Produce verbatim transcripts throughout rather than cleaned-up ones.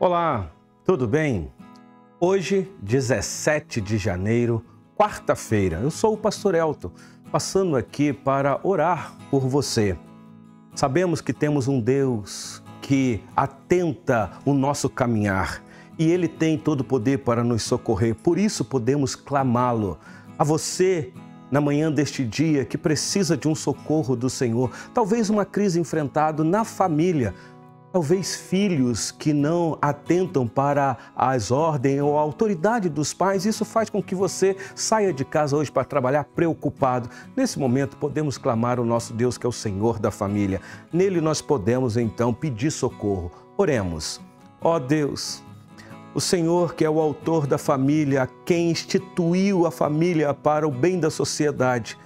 Olá, tudo bem? Hoje, dezessete de janeiro, quarta-feira, eu sou o Pastor Elton, passando aqui para orar por você. Sabemos que temos um Deus que atenta o nosso caminhar e Ele tem todo o poder para nos socorrer, por isso podemos clamá-lo. A você, na manhã deste dia, que precisa de um socorro do Senhor, talvez uma crise enfrentada na família, talvez filhos que não atentam para as ordens ou a autoridade dos pais, isso faz com que você saia de casa hoje para trabalhar preocupado. Nesse momento, podemos clamar o nosso Deus, que é o Senhor da família. Nele nós podemos, então, pedir socorro. Oremos. Ó Deus, o Senhor, que é o autor da família, quem instituiu a família para o bem da sociedade.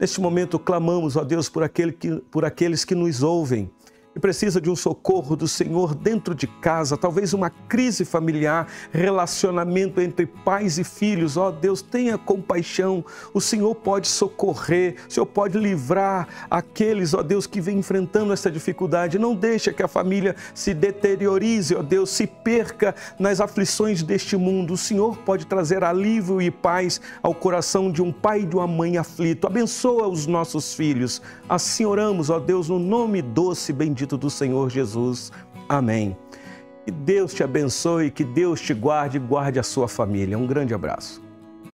Neste momento, clamamos, ó Deus, por aquele que, por aqueles que nos ouvem, e precisa de um socorro do Senhor dentro de casa, talvez uma crise familiar, relacionamento entre pais e filhos. Ó Deus, tenha compaixão, o Senhor pode socorrer, o Senhor pode livrar aqueles, ó Deus, que vem enfrentando essa dificuldade. Não deixa que a família se deteriorize, ó Deus, se perca nas aflições deste mundo. O Senhor pode trazer alívio e paz ao coração de um pai e de uma mãe aflito. Abençoa os nossos filhos. Assim oramos, ó Deus, no nome doce e bendito do Senhor Jesus. Amém. Que Deus te abençoe, que Deus te guarde e guarde a sua família. Um grande abraço.